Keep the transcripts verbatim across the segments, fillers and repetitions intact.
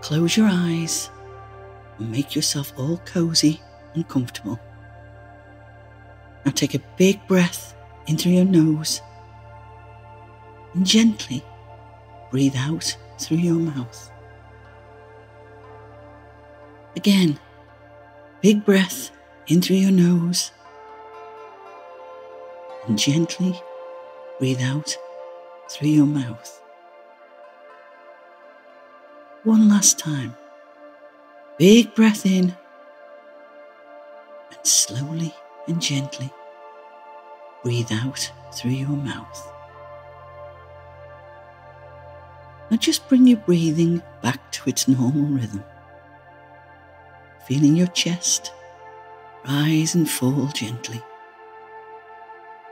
Close your eyes and make yourself all cozy and comfortable. Now take a big breath in through your nose and gently breathe out through your mouth. Again, big breath in through your nose and gently breathe out through your mouth. One last time. Big breath in and slowly and gently breathe out through your mouth. Now just bring your breathing back to its normal rhythm. Feeling your chest rise and fall gently,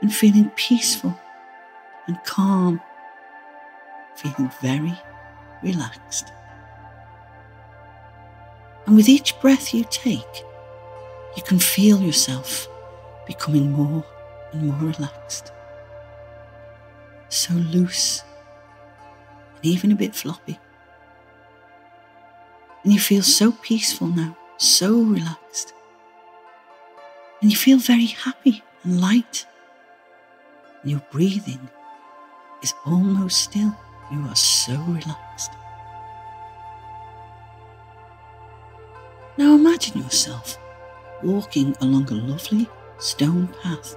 and feeling peaceful and calm, feeling very relaxed. And with each breath you take, you can feel yourself becoming more and more relaxed. So loose and even a bit floppy. And you feel so peaceful now, so relaxed. And you feel very happy and light. And your breathing is almost still. You are so relaxed. Now imagine yourself walking along a lovely stone path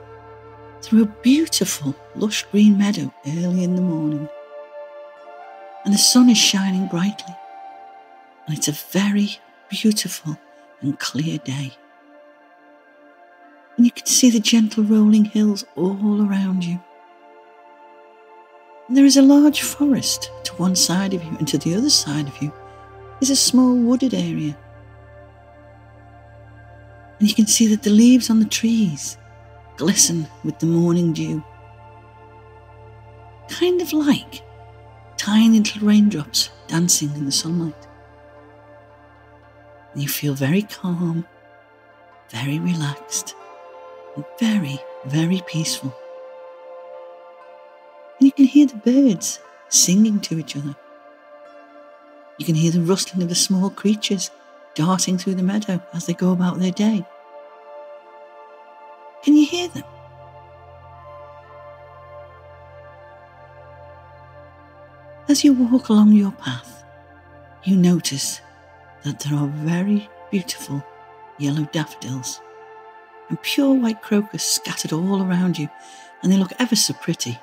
through a beautiful lush green meadow early in the morning. And the sun is shining brightly, and it's a very beautiful and clear day. And you can see the gentle rolling hills all around you. And there is a large forest to one side of you, and to the other side of you is a small wooded area. And you can see that the leaves on the trees glisten with the morning dew. Kind of like tiny little raindrops dancing in the sunlight. And you feel very calm, very relaxed, and very, very peaceful. And you can hear the birds singing to each other. You can hear the rustling of the small creatures darting through the meadow as they go about their day. Can you hear them? As you walk along your path, you notice that there are very beautiful yellow daffodils and pure white crocus scattered all around you, and they look ever so pretty.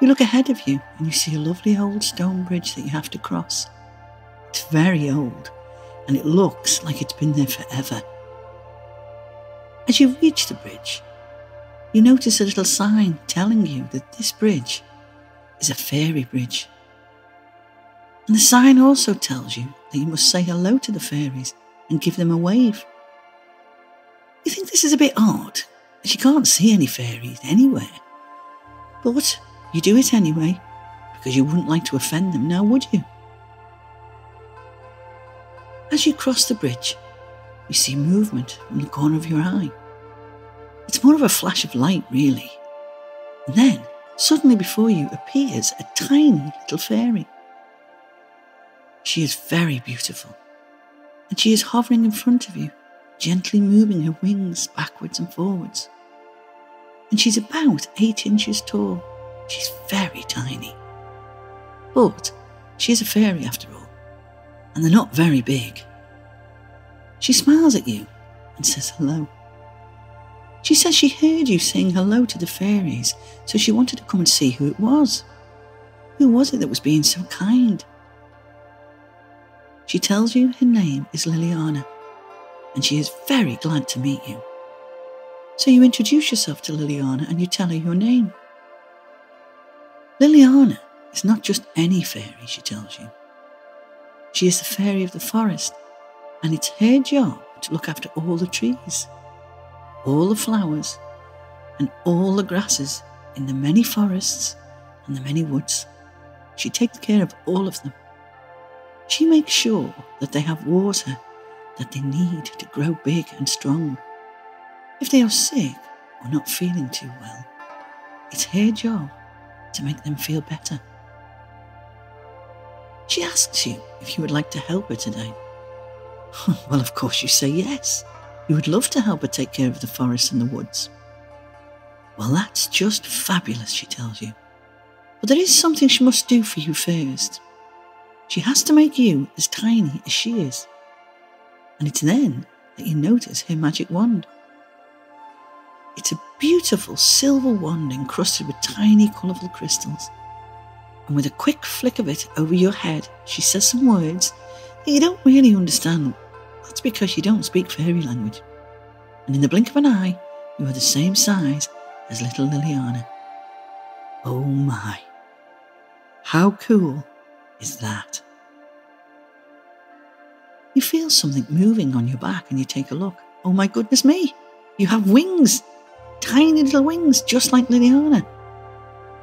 You look ahead of you and you see a lovely old stone bridge that you have to cross. It's very old, and it looks like it's been there forever. As you reach the bridge, you notice a little sign telling you that this bridge is a fairy bridge. And the sign also tells you that you must say hello to the fairies and give them a wave. You think this is a bit odd, as you can't see any fairies anywhere. But you do it anyway, because you wouldn't like to offend them now, would you? As you cross the bridge, you see movement from the corner of your eye. It's more of a flash of light, really. And then, suddenly before you appears a tiny little fairy. She is very beautiful, and she is hovering in front of you, gently moving her wings backwards and forwards. And she's about eight inches tall. She's very tiny. But she is a fairy after all, and they're not very big. She smiles at you and says hello. She says she heard you saying hello to the fairies, so she wanted to come and see who it was. Who was it that was being so kind? She tells you her name is Liliana, and she is very glad to meet you. So you introduce yourself to Liliana and you tell her your name. Liliana is not just any fairy, she tells you. She is the fairy of the forest, and it's her job to look after all the trees, all the flowers, and all the grasses in the many forests and the many woods. She takes care of all of them. She makes sure that they have water that they need to grow big and strong. If they are sick or not feeling too well, it's her job to make them feel better. She asks you if you would like to help her today. Well, of course you say yes. You would love to help her take care of the forest and the woods. Well, that's just fabulous, she tells you. But there is something she must do for you first. She has to make you as tiny as she is. And it's then that you notice her magic wand. It's a beautiful silver wand encrusted with tiny colourful crystals. And with a quick flick of it over your head, she says some words that you don't really understand. That's because you don't speak fairy language. And in the blink of an eye, you are the same size as little Liliana. Oh my. How cool is that? You feel something moving on your back and you take a look. Oh my goodness me! You have wings! Tiny little wings, just like Liliana.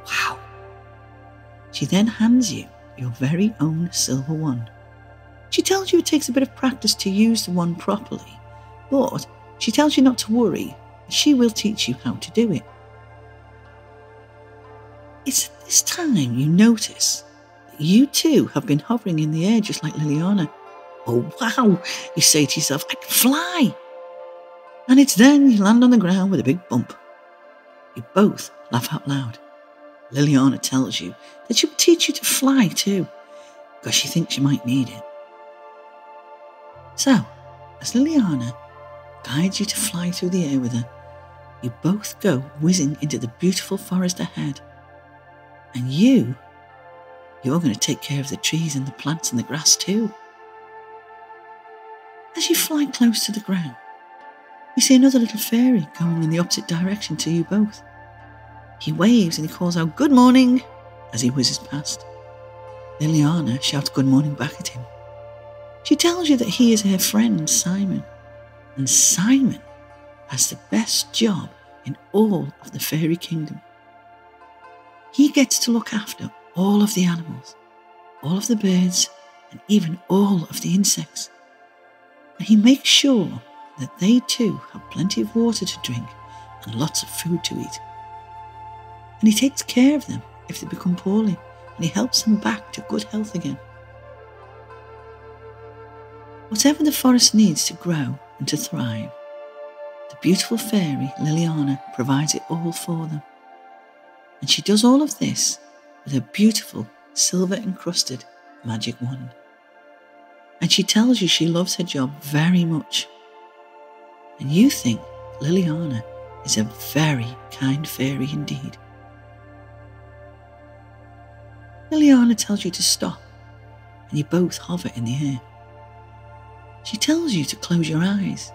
Wow. She then hands you your very own silver wand. She tells you it takes a bit of practice to use the wand properly, but she tells you not to worry. She will teach you how to do it. It's at this time you notice that you too have been hovering in the air just like Liliana. Oh wow, you say to yourself, I can fly! And it's then you land on the ground with a big bump. You both laugh out loud. Liliana tells you that she will teach you to fly too, because she thinks you might need it. So, as Liliana guides you to fly through the air with her, you both go whizzing into the beautiful forest ahead. And you, you're going to take care of the trees and the plants and the grass too. As you fly close to the ground, you see another little fairy going in the opposite direction to you both. He waves and he calls out, "Good morning," as he whizzes past. Liliana shouts good morning back at him. She tells you that he is her friend, Simon. And Simon has the best job in all of the fairy kingdom. He gets to look after all of the animals, all of the birds, and even all of the insects. And he makes sure that they too have plenty of water to drink and lots of food to eat. And he takes care of them if they become poorly, and he helps them back to good health again. Whatever the forest needs to grow and to thrive, the beautiful fairy Liliana provides it all for them. And she does all of this with her beautiful silver encrusted magic wand. And she tells you she loves her job very much. And you think Liliana is a very kind fairy indeed. Liliana tells you to stop, and you both hover in the air. She tells you to close your eyes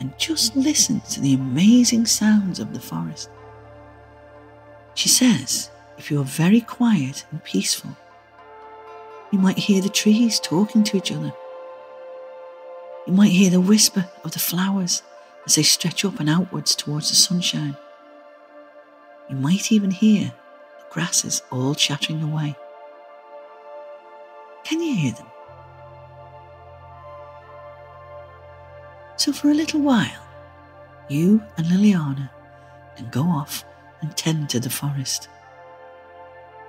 and just listen to the amazing sounds of the forest. She says if you are very quiet and peaceful, you might hear the trees talking to each other. You might hear the whisper of the flowers as they stretch up and outwards towards the sunshine. You might even hear the grasses all chattering away. Can you hear them? So for a little while, you and Liliana can go off and tend to the forest.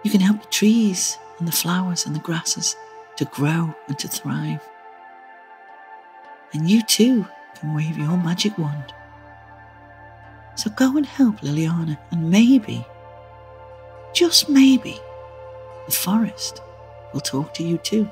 You can help the trees and the flowers and the grasses to grow and to thrive. And you too can wave your magic wand. So go and help Liliana, and maybe, just maybe, the forest will talk to you too.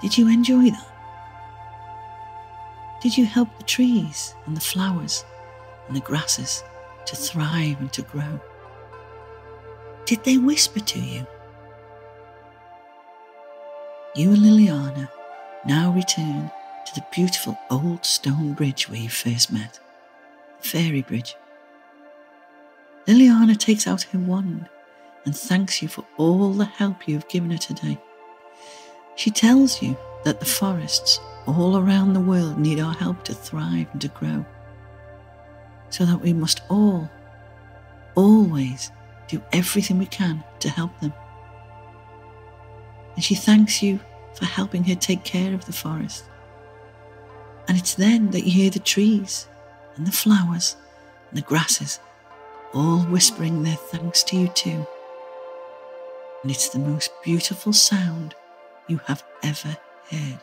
Did you enjoy that? Did you help the trees and the flowers and the grasses to thrive and to grow? Did they whisper to you? You and Liliana now return to the beautiful old stone bridge where you first met, the Fairy Bridge. Liliana takes out her wand and thanks you for all the help you have given her today. She tells you that the forests all around the world need our help to thrive and to grow, so that we must all, always do everything we can to help them. And she thanks you for helping her take care of the forest. And it's then that you hear the trees and the flowers and the grasses all whispering their thanks to you too. And it's the most beautiful sound you have ever heard.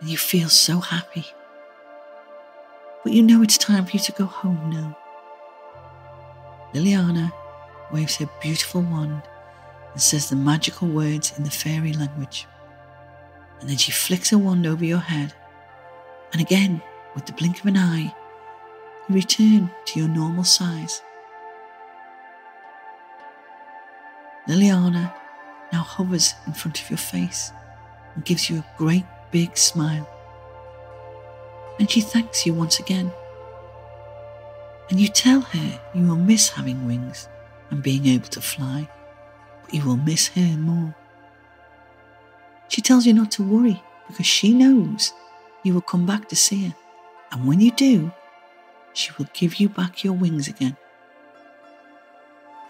And you feel so happy. But you know it's time for you to go home now. Liliana waves her beautiful wand and says the magical words in the fairy language. And then she flicks her wand over your head. And again, with the blink of an eye, you return to your normal size. Liliana now hovers in front of your face and gives you a great big smile. And she thanks you once again. And you tell her you will miss having wings and being able to fly, but you will miss her more. She tells you not to worry because she knows you will come back to see her, and when you do, she will give you back your wings again.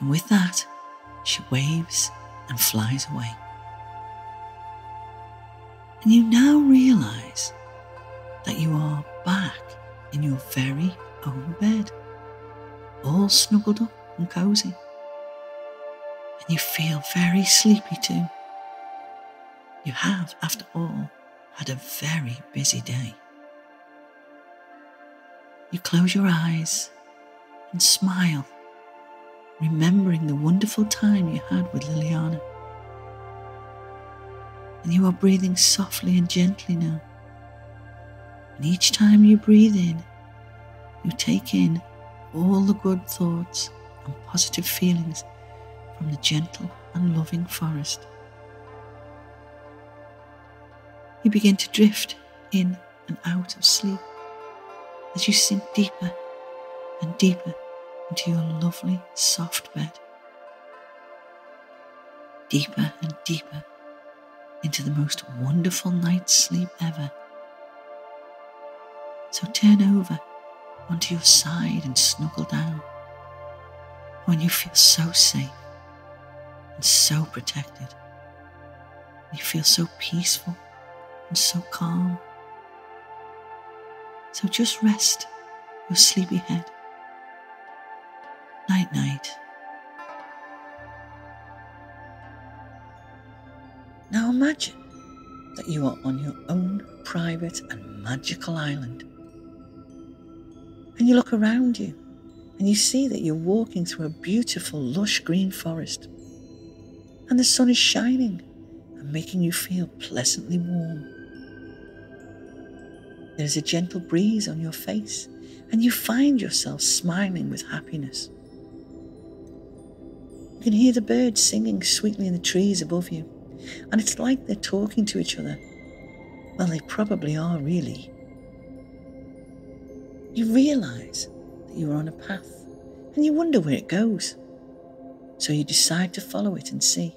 And with that, she waves and flies away. And you now realise that you are back in your very own bed, all snuggled up and cosy. And you feel very sleepy too. You have, after all, had a very busy day. You close your eyes and smile, remembering the wonderful time you had with Liliana. And you are breathing softly and gently now. And each time you breathe in, you take in all the good thoughts and positive feelings from the gentle and loving forest. You begin to drift in and out of sleep as you sink deeper and deeper into your lovely soft bed, deeper and deeper into the most wonderful night's sleep ever. So turn over onto your side and snuggle down, when you feel so safe and so protected. You feel so peaceful and so calm. So just rest your sleepy head. Night, night. Now imagine that you are on your own private and magical island. And you look around you and you see that you're walking through a beautiful, lush green forest. And the sun is shining and making you feel pleasantly warm. There is a gentle breeze on your face and you find yourself smiling with happiness. You can hear the birds singing sweetly in the trees above you, and it's like they're talking to each other. Well, they probably are, really. You realise that you are on a path, and you wonder where it goes. So you decide to follow it and see.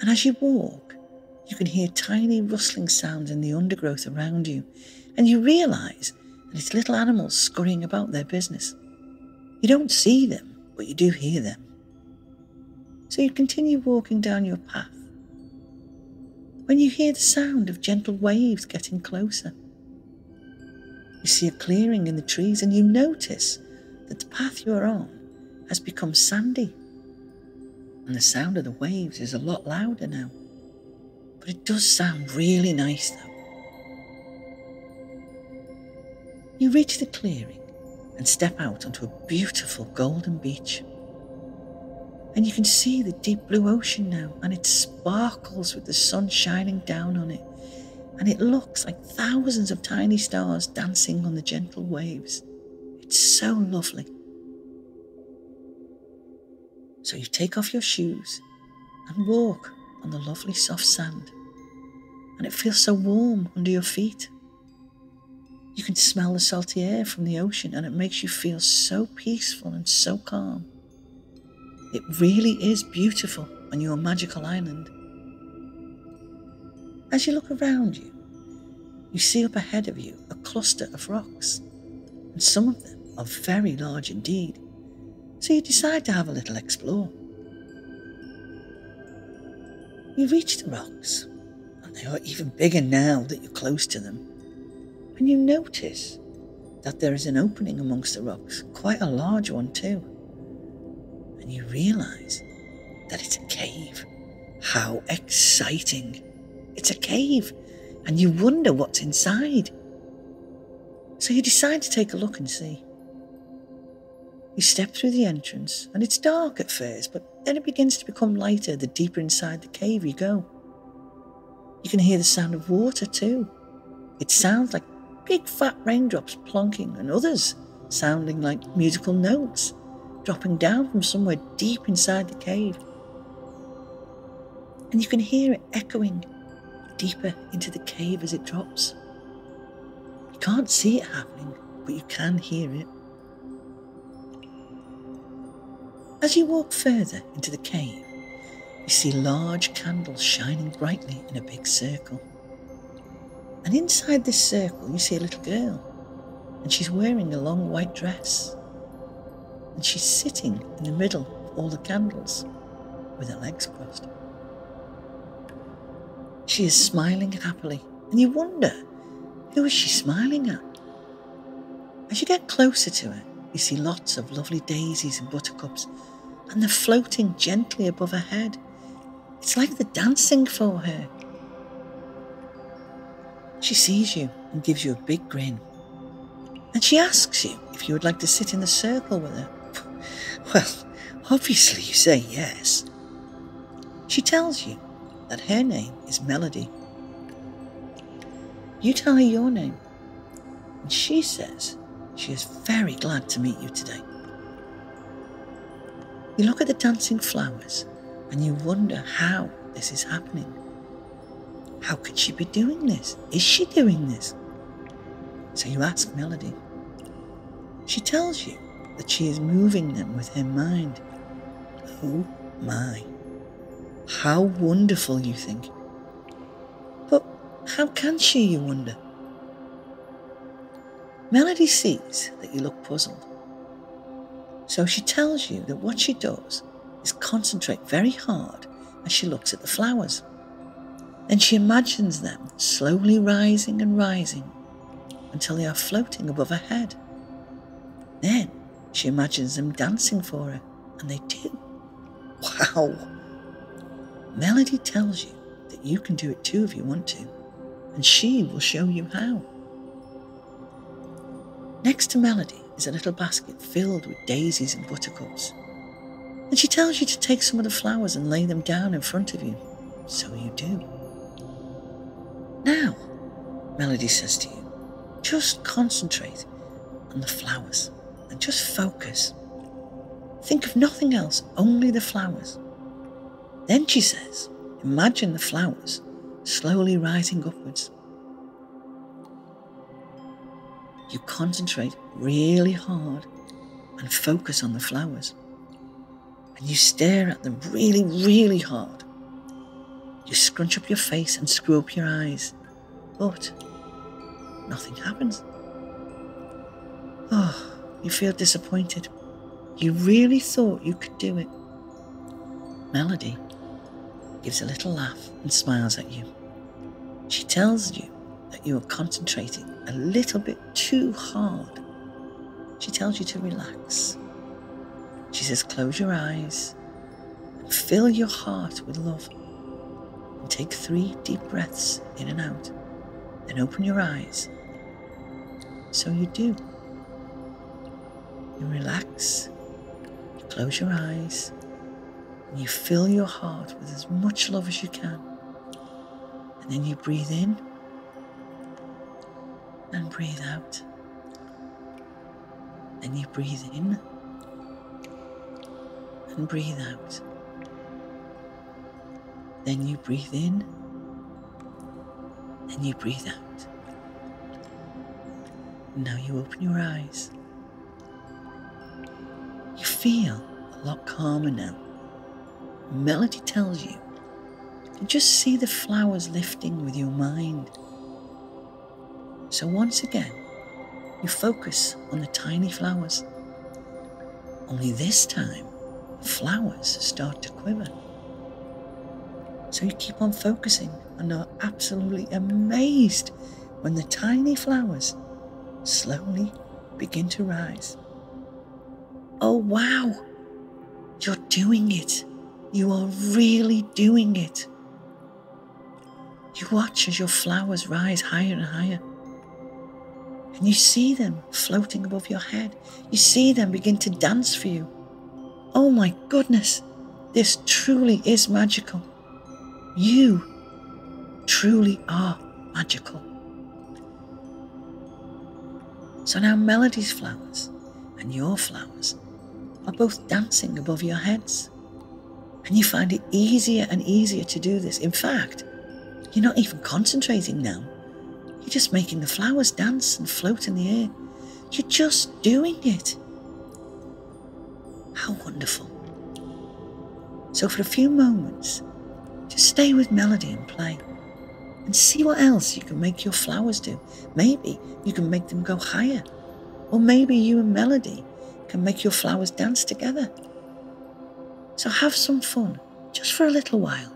And as you walk, you can hear tiny rustling sounds in the undergrowth around you, and you realise that it's little animals scurrying about their business. You don't see them, but you do hear them. So you continue walking down your path, when you hear the sound of gentle waves getting closer. You see a clearing in the trees and you notice that the path you are on has become sandy, and the sound of the waves is a lot louder now, but it does sound really nice though. You reach the clearing and step out onto a beautiful golden beach. And you can see the deep blue ocean now, and it sparkles with the sun shining down on it. And it looks like thousands of tiny stars dancing on the gentle waves. It's so lovely. So you take off your shoes and walk on the lovely soft sand, and it feels so warm under your feet. You can smell the salty air from the ocean, and it makes you feel so peaceful and so calm. It really is beautiful on your magical island. As you look around you, you see up ahead of you a cluster of rocks, and some of them are very large indeed, so you decide to have a little explore. You reach the rocks, and they are even bigger now that you're close to them, and you notice that there is an opening amongst the rocks, quite a large one too, and you realise that it's a cave. How exciting! It's a cave, and you wonder what's inside. So you decide to take a look and see. You step through the entrance, and it's dark at first, but then it begins to become lighter the deeper inside the cave you go. You can hear the sound of water too. It sounds like big fat raindrops plonking, and others sounding like musical notes, dropping down from somewhere deep inside the cave. And you can hear it echoing deeper into the cave as it drops. You can't see it happening, but you can hear it. As you walk further into the cave, you see large candles shining brightly in a big circle. And inside this circle, you see a little girl, and she's wearing a long white dress. And she's sitting in the middle of all the candles with her legs crossed. She is smiling happily, and you wonder, who is she smiling at? As you get closer to her, you see lots of lovely daisies and buttercups, and they're floating gently above her head. It's like they're dancing for her. She sees you and gives you a big grin, and she asks you if you would like to sit in the circle with her. Well, obviously you say yes. She tells you that her name is Melody. You tell her your name, and she says she is very glad to meet you today. You look at the dancing flowers, and you wonder how this is happening. How could she be doing this? Is she doing this? So you ask Melody. She tells you that she is moving them with her mind. Oh my. How wonderful, you think. But how can she, you wonder? Melody sees that you look puzzled. So she tells you that what she does is concentrate very hard as she looks at the flowers. Then she imagines them slowly rising and rising until they are floating above her head. Then she imagines them dancing for her, and they do. Wow! Melody tells you that you can do it too if you want to, and she will show you how. Next to Melody is a little basket filled with daisies and buttercups, and she tells you to take some of the flowers and lay them down in front of you, so you do. Now, Melody says to you, just concentrate on the flowers and just focus. Think of nothing else, only the flowers. Then she says, imagine the flowers slowly rising upwards. You concentrate really hard and focus on the flowers. And you stare at them really, really hard. You scrunch up your face and screw up your eyes. But nothing happens. Oh, you feel disappointed. You really thought you could do it. Melody gives a little laugh and smiles at you. She tells you that you are concentrating a little bit too hard. She tells you to relax. She says, close your eyes and fill your heart with love. And take three deep breaths in and out. Then open your eyes. So you do. You relax, you close your eyes, and you fill your heart with as much love as you can. And then you breathe in and breathe out. Then you breathe in and breathe out. Then you breathe in and you breathe out. And now you open your eyes. You feel a lot calmer now. Melody tells you. You just see the flowers lifting with your mind. So once again, you focus on the tiny flowers. Only this time, the flowers start to quiver. So you keep on focusing and are absolutely amazed when the tiny flowers slowly begin to rise. Oh wow, you're doing it. You are really doing it. You watch as your flowers rise higher and higher. And you see them floating above your head. You see them begin to dance for you. Oh my goodness, this truly is magical. You truly are magical. So now Melody's flowers and your flowers are both dancing above your heads. And you find it easier and easier to do this. In fact, you're not even concentrating now. You're just making the flowers dance and float in the air. You're just doing it. How wonderful. So for a few moments, just stay with Melody and play and see what else you can make your flowers do. Maybe you can make them go higher, or maybe you and Melody can make your flowers dance together. So have some fun, just for a little while.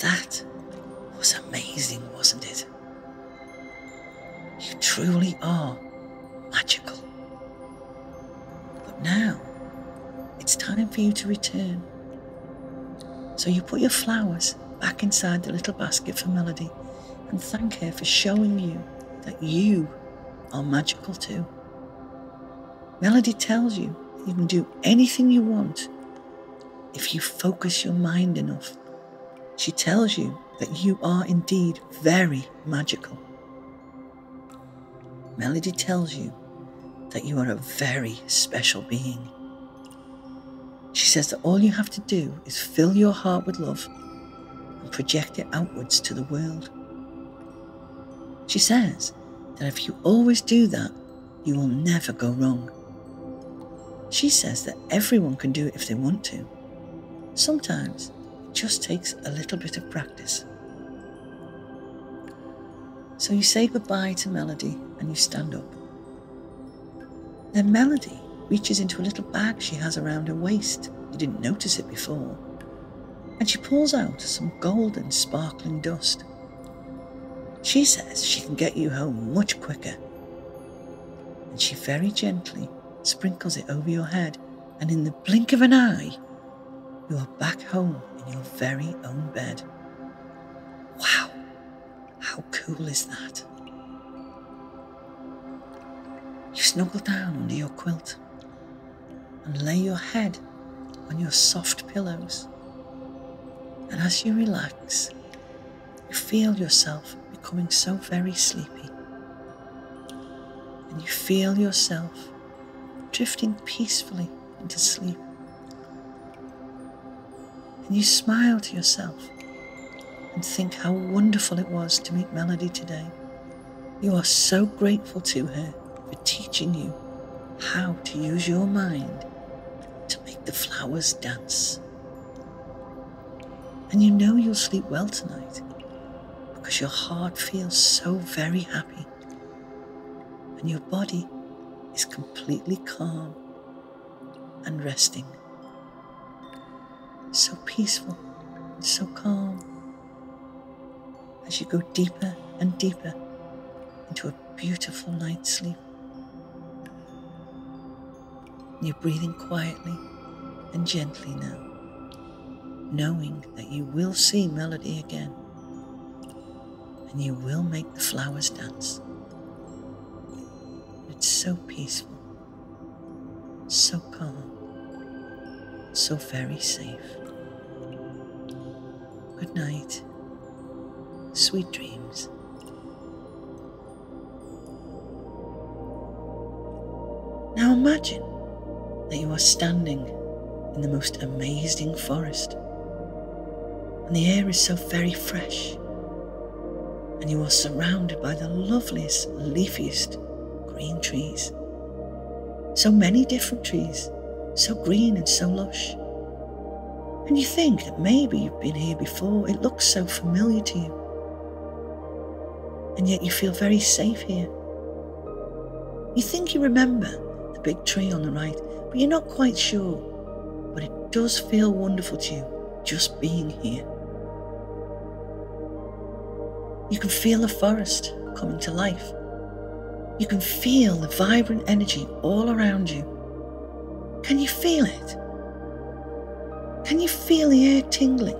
That was amazing, wasn't it? You truly are magical. But now, it's time for you to return. So you put your flowers back inside the little basket for Melody and thank her for showing you that you are magical too. Melody tells you that you can do anything you want if you focus your mind enough. She tells you that you are indeed very magical. Melody tells you that you are a very special being. She says that all you have to do is fill your heart with love and project it outwards to the world. She says that if you always do that, you will never go wrong. She says that everyone can do it if they want to. Sometimes it just takes a little bit of practice. So you say goodbye to Melody and you stand up. Then Melody reaches into a little bag she has around her waist. You didn't notice it before. And she pulls out some golden sparkling dust. She says she can get you home much quicker. And she very gently sprinkles it over your head, and in the blink of an eye, you are back home in your very own bed. Wow, how cool is that? You snuggle down under your quilt and lay your head on your soft pillows. And as you relax, you feel yourself becoming so very sleepy. And you feel yourself drifting peacefully into sleep. And you smile to yourself and think how wonderful it was to meet Melody today. You are so grateful to her for teaching you how to use your mind to make the flowers dance. And you know you'll sleep well tonight because your heart feels so very happy and your body is completely calm and resting. So peaceful and so calm as you go deeper and deeper into a beautiful night's sleep. And you're breathing quietly and gently now, knowing that you will see Melody again and you will make the flowers dance. It's so peaceful, so calm, so very safe. Good night, sweet dreams. Now imagine that you are standing in the most amazing forest, and the air is so very fresh, and you are surrounded by the loveliest, leafiest green trees. So many different trees, so green and so lush. And you think that maybe you've been here before, it looks so familiar to you. And yet you feel very safe here. You think you remember the big tree on the right, but you're not quite sure. But it does feel wonderful to you, just being here. You can feel the forest coming to life. You can feel the vibrant energy all around you. Can you feel it? Can you feel the air tingling,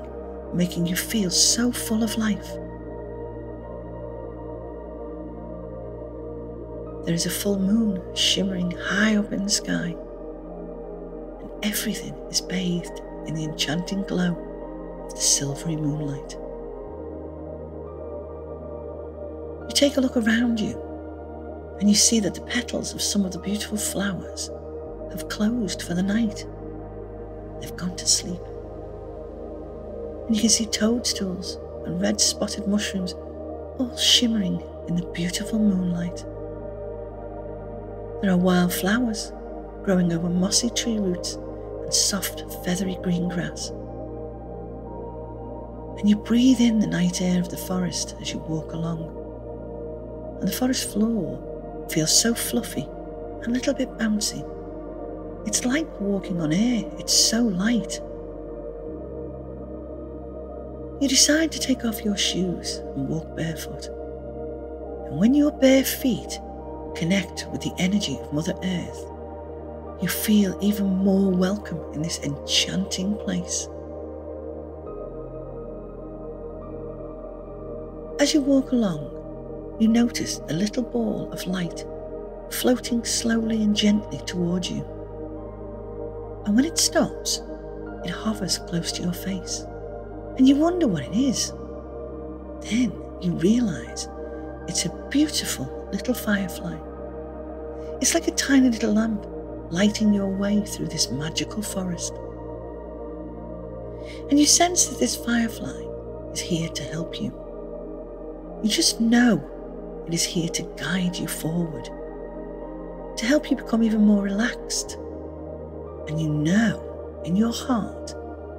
making you feel so full of life? There is a full moon shimmering high up in the sky, and everything is bathed in the enchanting glow of the silvery moonlight. You take a look around you, and you see that the petals of some of the beautiful flowers have closed for the night. They've gone to sleep. And you can see toadstools and red-spotted mushrooms all shimmering in the beautiful moonlight. There are wild flowers growing over mossy tree roots and soft, feathery green grass. And you breathe in the night air of the forest as you walk along. And the forest floor feels so fluffy and a little bit bouncy. It's like walking on air, it's so light. You decide to take off your shoes and walk barefoot. And when your bare feet connect with the energy of Mother Earth, you feel even more welcome in this enchanting place. As you walk along, you notice a little ball of light floating slowly and gently towards you. And when it stops, it hovers close to your face, and you wonder what it is. Then you realize it's a beautiful little firefly. It's like a tiny little lamp lighting your way through this magical forest. And you sense that this firefly is here to help you. You just know it is here to guide you forward, to help you become even more relaxed. And you know in your heart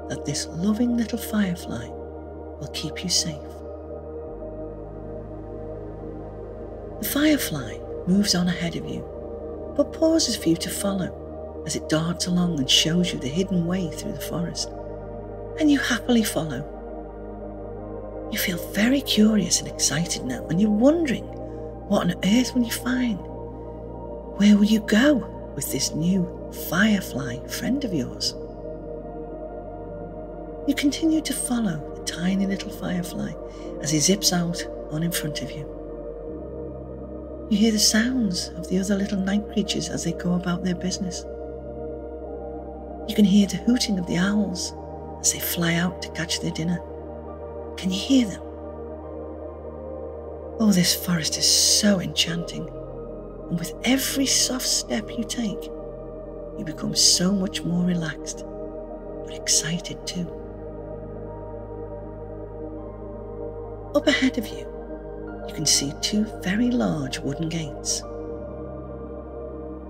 that this loving little firefly will keep you safe. The firefly moves on ahead of you, but pauses for you to follow as it darts along and shows you the hidden way through the forest. And you happily follow. You feel very curious and excited now, and you're wondering what on earth will you find? Where will you go with this new firefly friend of yours? You continue to follow the tiny little firefly as he zips out on in front of you. You hear the sounds of the other little night creatures as they go about their business. You can hear the hooting of the owls as they fly out to catch their dinner. Can you hear them? Oh, this forest is so enchanting, and with every soft step you take, you become so much more relaxed, but excited too. Up ahead of you, you can see two very large wooden gates,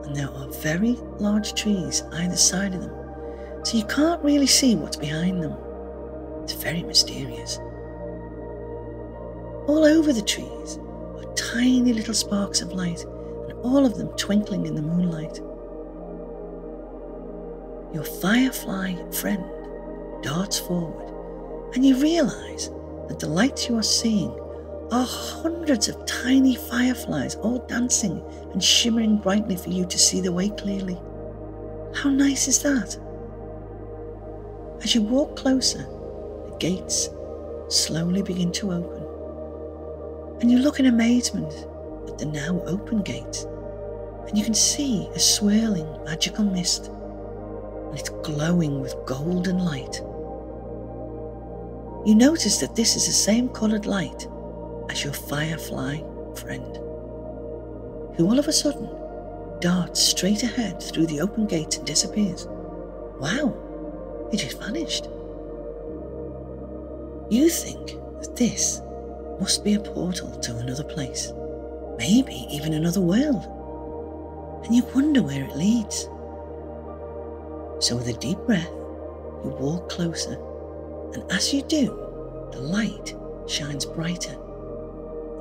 and there are very large trees either side of them, so you can't really see what's behind them. It's very mysterious. All over the trees are tiny little sparks of light, and all of them twinkling in the moonlight. Your firefly friend darts forward, and you realise that the lights you are seeing are hundreds of tiny fireflies, all dancing and shimmering brightly for you to see the way clearly. How nice is that? As you walk closer, the gates slowly begin to open, and you look in amazement at the now open gates, and you can see a swirling magical mist, and it's glowing with golden light. You notice that this is the same coloured light as your firefly friend, who all of a sudden darts straight ahead through the open gate and disappears. Wow, he just vanished. You think that this must be a portal to another place, maybe even another world, and you wonder where it leads. So with a deep breath, you walk closer, and as you do, the light shines brighter.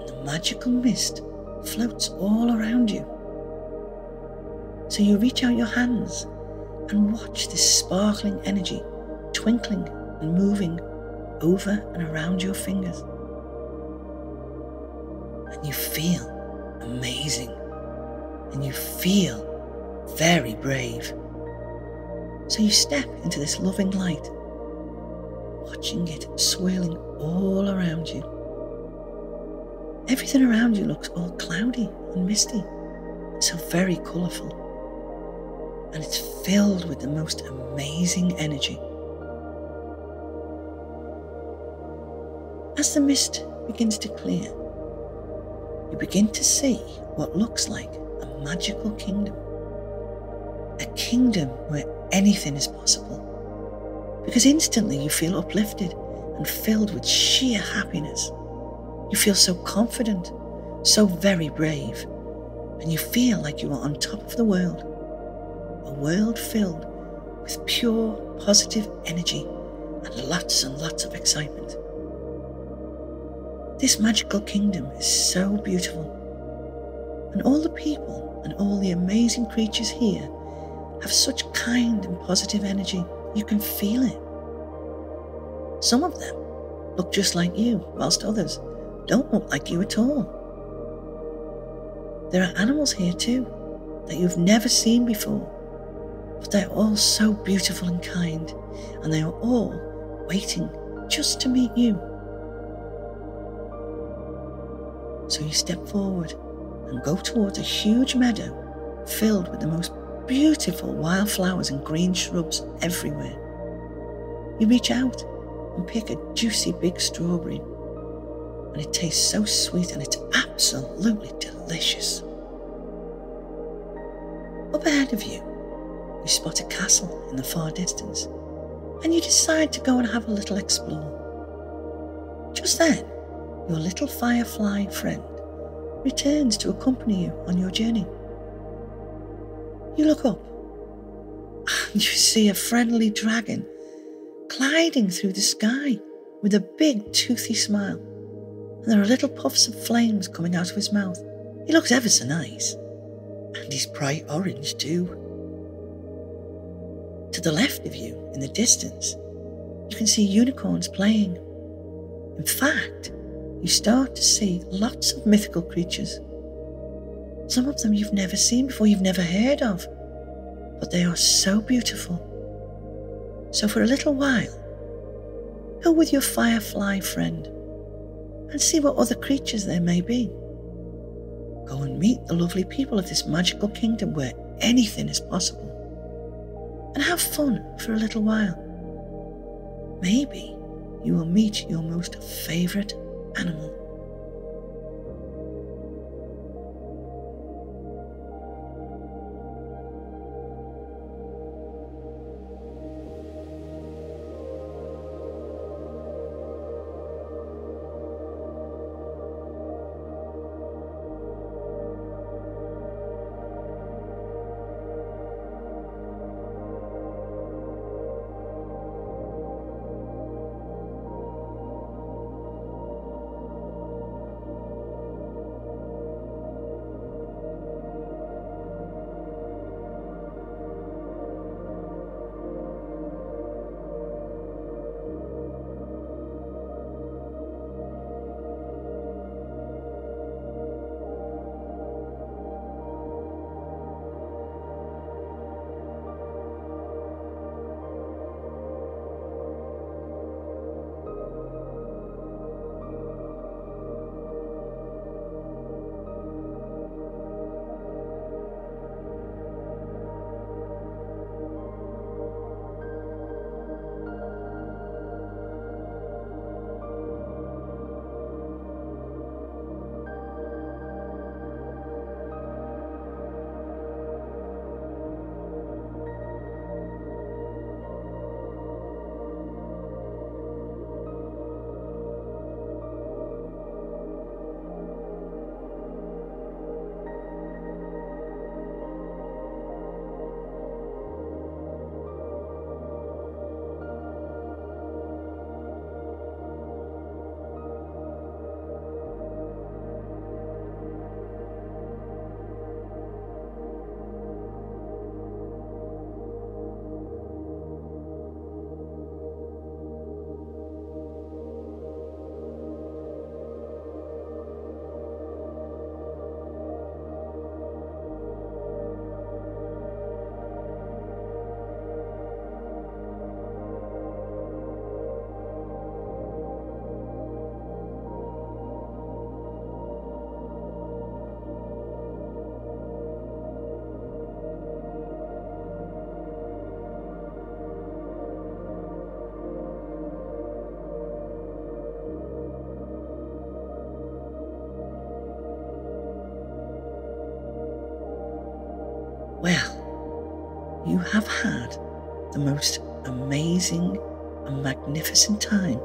The magical mist floats all around you. So you reach out your hands and watch this sparkling energy twinkling and moving over and around your fingers. And you feel amazing, and you feel very brave. So you step into this loving light, watching it swirling all around you. Everything around you looks all cloudy and misty, and so very colourful, and it's filled with the most amazing energy. As the mist begins to clear, you begin to see what looks like a magical kingdom, a kingdom where anything is possible, because instantly you feel uplifted and filled with sheer happiness. You feel so confident, so very brave, and you feel like you are on top of the world, a world filled with pure positive energy and lots and lots of excitement. This magical kingdom is so beautiful, and all the people and all the amazing creatures here have such kind and positive energy, you can feel it. Some of them look just like you, whilst others don't look like you at all. There are animals here too that you've never seen before, but they're all so beautiful and kind, and they are all waiting just to meet you. So you step forward and go towards a huge meadow filled with the most beautiful wildflowers and green shrubs everywhere. You reach out and pick a juicy big strawberry, and it tastes so sweet and it's absolutely delicious. Up ahead of you, you spot a castle in the far distance, and you decide to go and have a little explore. Just then, your little firefly friend returns to accompany you on your journey. You look up, and you see a friendly dragon gliding through the sky with a big toothy smile, and there are little puffs of flames coming out of his mouth. He looks ever so nice, and he's bright orange too. To the left of you, in the distance, you can see unicorns playing. In fact, you start to see lots of mythical creatures. Some of them you've never seen before, you've never heard of, but they are so beautiful. So for a little while, go with your firefly friend and see what other creatures there may be. Go and meet the lovely people of this magical kingdom where anything is possible, and have fun for a little while. Maybe you will meet your most favourite animal. Well, you have had the most amazing and magnificent time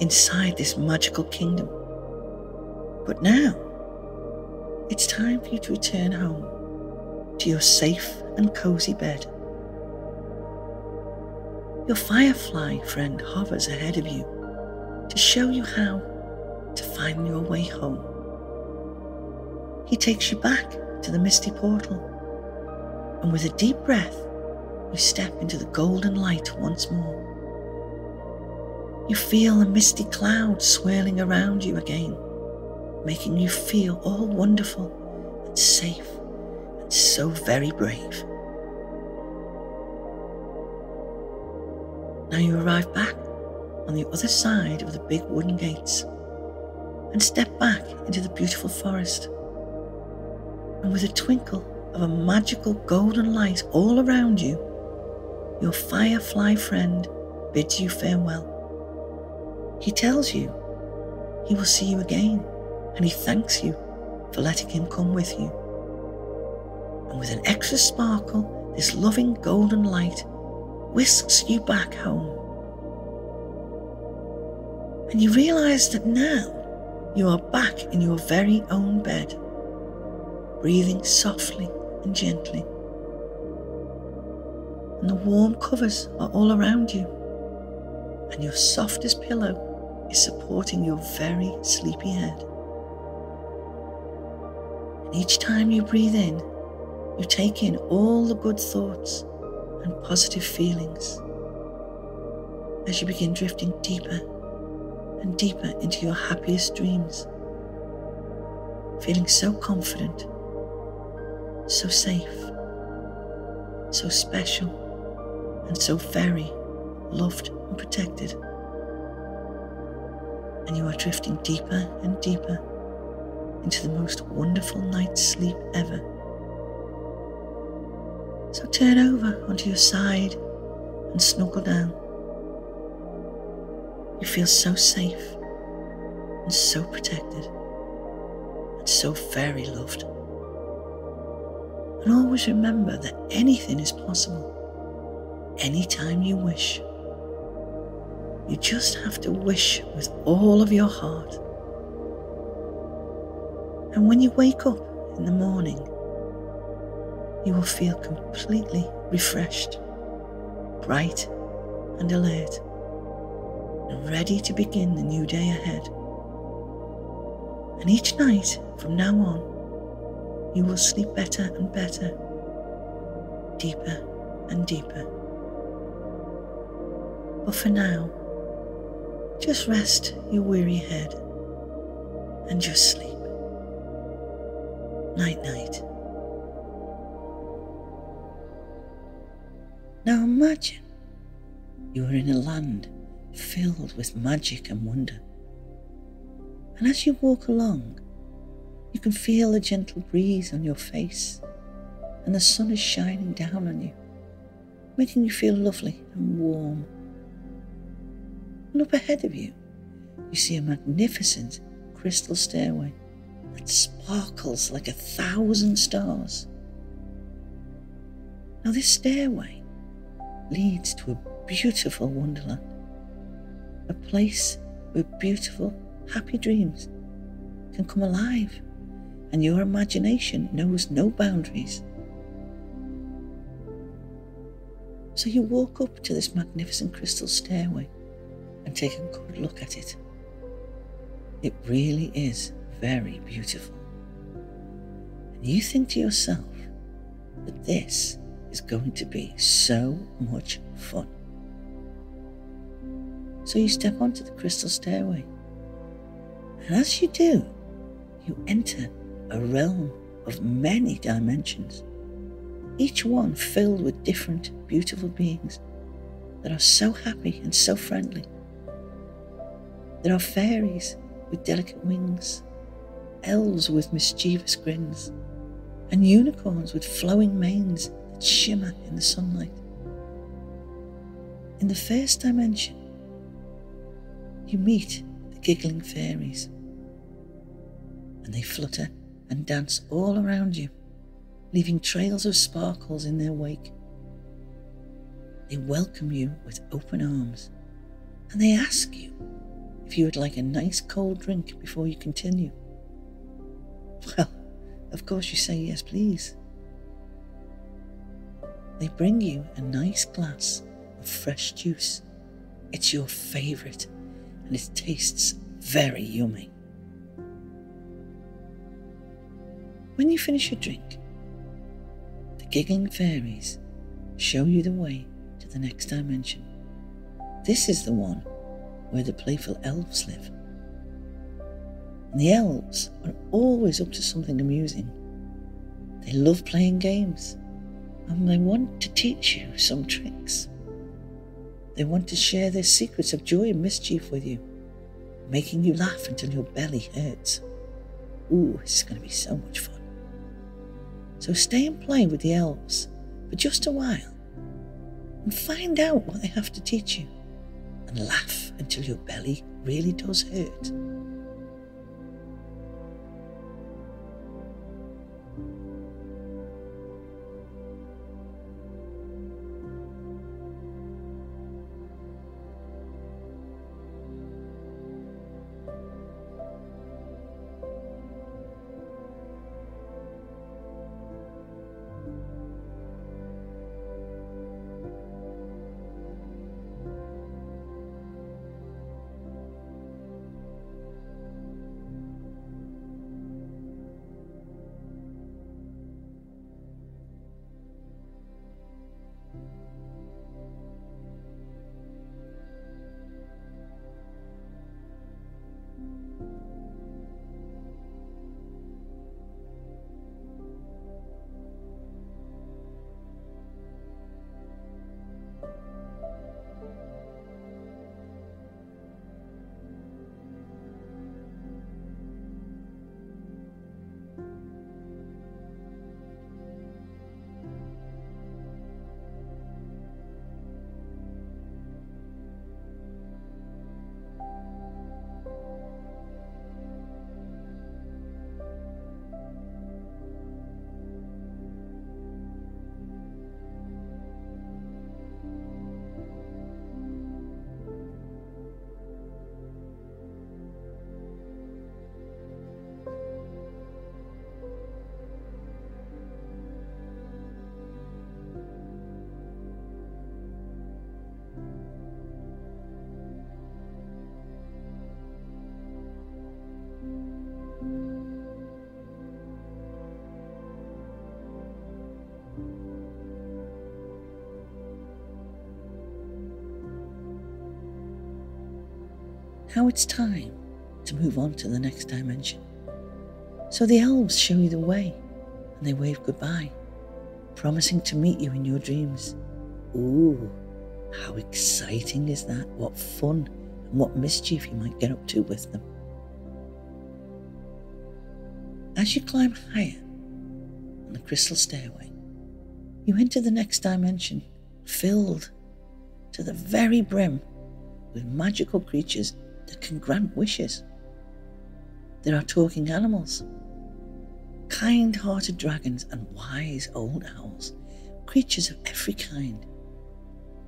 inside this magical kingdom. But now, it's time for you to return home to your safe and cozy bed. Your firefly friend hovers ahead of you to show you how to find your way home. He takes you back to the misty portal, and with a deep breath, you step into the golden light once more. You feel the misty clouds swirling around you again, making you feel all wonderful and safe and so very brave. Now you arrive back on the other side of the big wooden gates and step back into the beautiful forest. And with a twinkle of a magical golden light all around you, your firefly friend bids you farewell. He tells you he will see you again, and he thanks you for letting him come with you. And with an extra sparkle, this loving golden light whisks you back home. And you realise that now you are back in your very own bed, breathing softly and gently. And the warm covers are all around you, and your softest pillow is supporting your very sleepy head. And each time you breathe in, you take in all the good thoughts and positive feelings as you begin drifting deeper and deeper into your happiest dreams, feeling so confident, so safe, so special, and so very loved and protected. And you are drifting deeper and deeper into the most wonderful night's sleep ever. So turn over onto your side and snuggle down. You feel so safe and so protected and so very loved. And always remember that anything is possible, anytime you wish. You just have to wish with all of your heart. And when you wake up in the morning, you will feel completely refreshed, bright and alert, and ready to begin the new day ahead. And each night from now on, you will sleep better and better, deeper and deeper. But for now, just rest your weary head and just sleep. Night, night. Now imagine you are in a land filled with magic and wonder. And as you walk along, you can feel the gentle breeze on your face, and the sun is shining down on you, making you feel lovely and warm. And up ahead of you, you see a magnificent crystal stairway that sparkles like a thousand stars. Now this stairway leads to a beautiful wonderland, a place where beautiful, happy dreams can come alive, and your imagination knows no boundaries. So you walk up to this magnificent crystal stairway and take a good look at it. It really is very beautiful. And you think to yourself that this is going to be so much fun. So you step onto the crystal stairway, and as you do, you enter a realm of many dimensions, each one filled with different beautiful beings that are so happy and so friendly. There are fairies with delicate wings, elves with mischievous grins, and unicorns with flowing manes that shimmer in the sunlight. In the first dimension, you meet the giggling fairies, and they flutter and dance all around you, leaving trails of sparkles in their wake. They welcome you with open arms, and they ask you if you would like a nice cold drink before you continue. Well, of course you say yes, please. They bring you a nice glass of fresh juice. It's your favourite, and it tastes very yummy. When you finish your drink, the giggling fairies show you the way to the next dimension. This is the one where the playful elves live. And the elves are always up to something amusing. They love playing games, and they want to teach you some tricks. They want to share their secrets of joy and mischief with you, making you laugh until your belly hurts. Ooh, this is going to be so much fun. So stay and play with the elves for just a while, and find out what they have to teach you, and laugh until your belly really does hurt. how it's time to move on to the next dimension. So the elves show you the way, and they wave goodbye, promising to meet you in your dreams. Ooh, how exciting is that? What fun and what mischief you might get up to with them. As you climb higher on the crystal stairway, you enter the next dimension, filled to the very brim with magical creatures that can grant wishes. There are talking animals, kind-hearted dragons and wise old owls, creatures of every kind,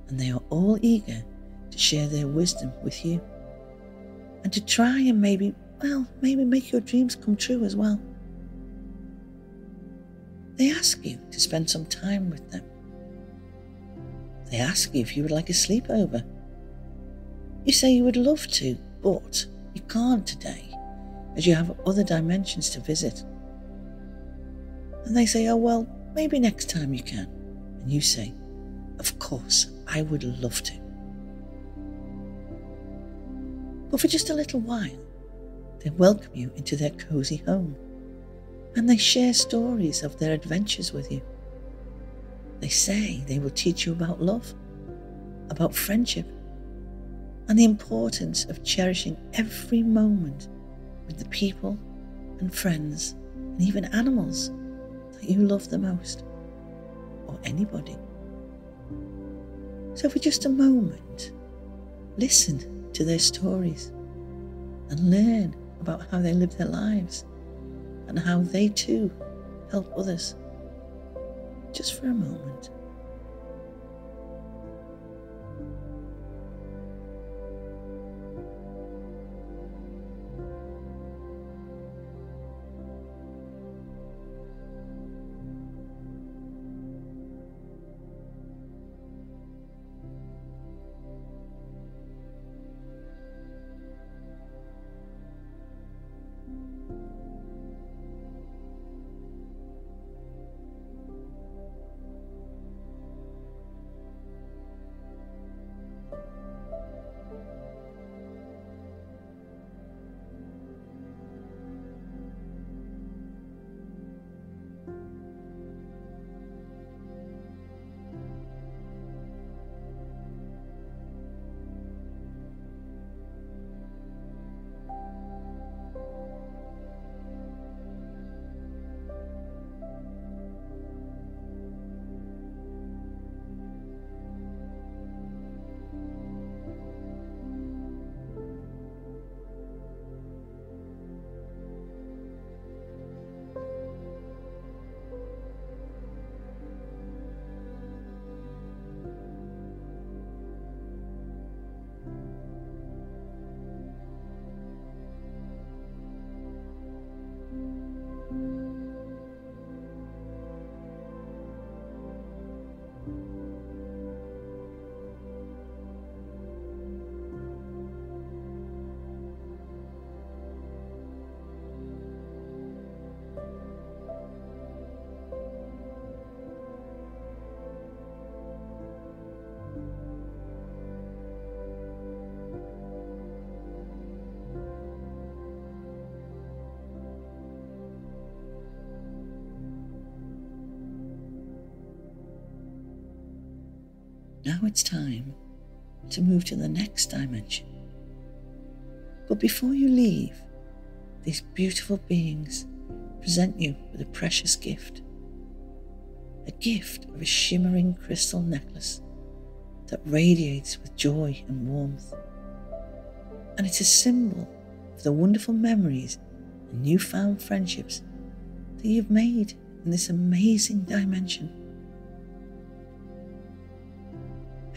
and they are all eager to share their wisdom with you and to try and maybe, well, maybe make your dreams come true as well. They ask you to spend some time with them. They ask you if you would like a sleepover. You say you would love to, but you can't today, as you have other dimensions to visit. And they say, oh, well, maybe next time you can. And you say, of course, I would love to. But for just a little while, they welcome you into their cozy home, and they share stories of their adventures with you. They say they will teach you about love, about friendship, and the importance of cherishing every moment with the people and friends and even animals that you love the most, or anybody. So for just a moment, listen to their stories and learn about how they live their lives and how they too help others. Just for a moment. Now it's time to move to the next dimension. But before you leave, these beautiful beings present you with a precious gift. A gift of a shimmering crystal necklace that radiates with joy and warmth. And it's a symbol of the wonderful memories and newfound friendships that you've made in this amazing dimension.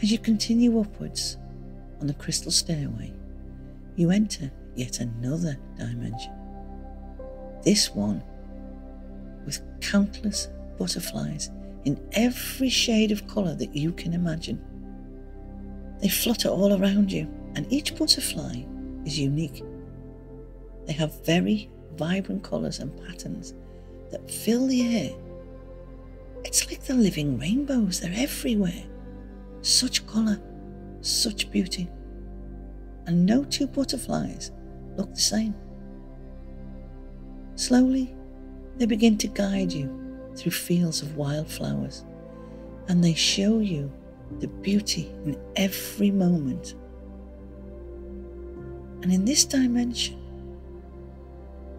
As you continue upwards on the crystal stairway, you enter yet another dimension. This one with countless butterflies in every shade of colour that you can imagine. They flutter all around you, and each butterfly is unique. They have very vibrant colours and patterns that fill the air. It's like the living rainbows, they're everywhere. Such colour, such beauty, and no two butterflies look the same. Slowly, they begin to guide you through fields of wildflowers, and they show you the beauty in every moment. And in this dimension,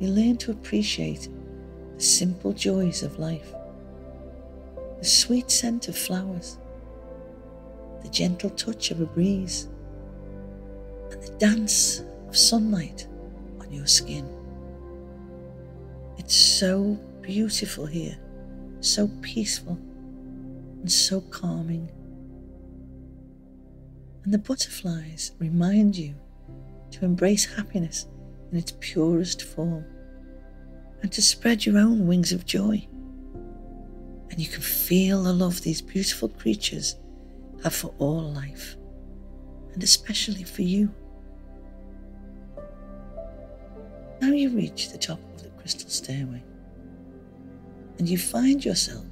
you learn to appreciate the simple joys of life, the sweet scent of flowers, the gentle touch of a breeze, and the dance of sunlight on your skin. It's so beautiful here, so peaceful and so calming. And the butterflies remind you to embrace happiness in its purest form, and to spread your own wings of joy. And you can feel the love these beautiful creatures have for all life, and especially for you. Now you reach the top of the crystal stairway, and you find yourself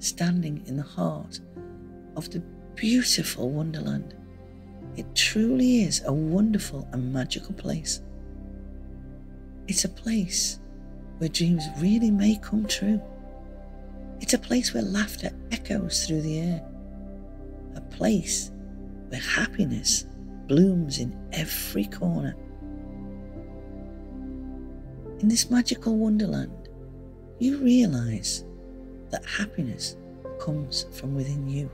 standing in the heart of the beautiful Wonderland. It truly is a wonderful and magical place. It's a place where dreams really may come true. It's a place where laughter echoes through the air. A place where happiness blooms in every corner. In this magical wonderland, you realize that happiness comes from within you.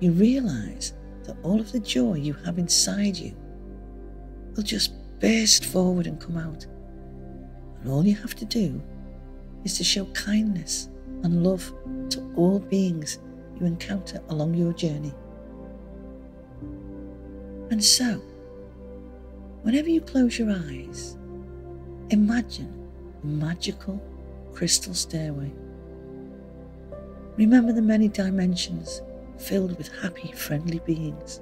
You realize that all of the joy you have inside you will just burst forward and come out. And all you have to do is to show kindness and love to all beings you encounter along your journey. And so, whenever you close your eyes, imagine a magical crystal stairway. Remember the many dimensions filled with happy, friendly beings.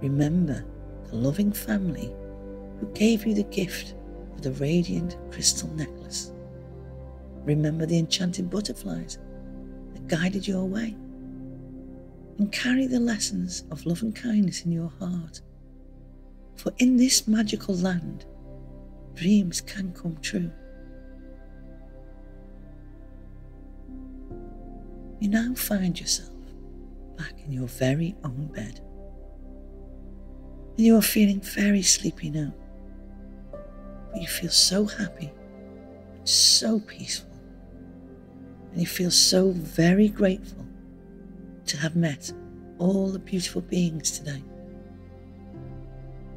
Remember the loving family who gave you the gift of the radiant crystal necklace. Remember the enchanted butterflies that guided your way, and carry the lessons of love and kindness in your heart. For in this magical land, dreams can come true. You now find yourself back in your very own bed, and you are feeling very sleepy now, but you feel so happy and so peaceful, and you feel so very grateful to have met all the beautiful beings today.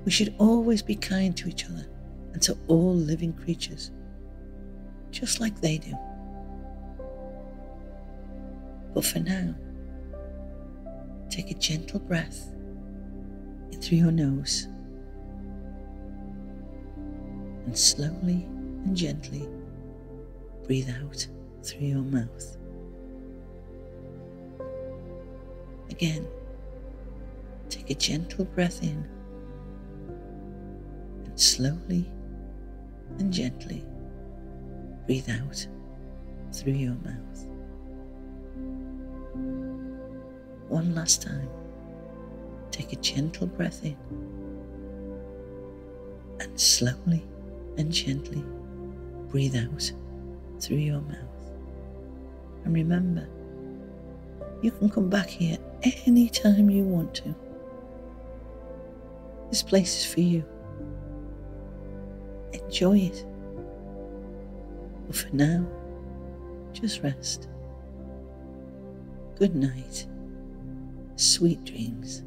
We should always be kind to each other and to all living creatures, just like they do. But for now, take a gentle breath in through your nose, and slowly and gently breathe out through your mouth. Again, take a gentle breath in, and slowly and gently breathe out through your mouth. One last time, take a gentle breath in, and slowly and gently breathe out through your mouth. And remember, you can come back here any time you want to. This place is for you. Enjoy it. But for now, just rest. Good night. Sweet dreams.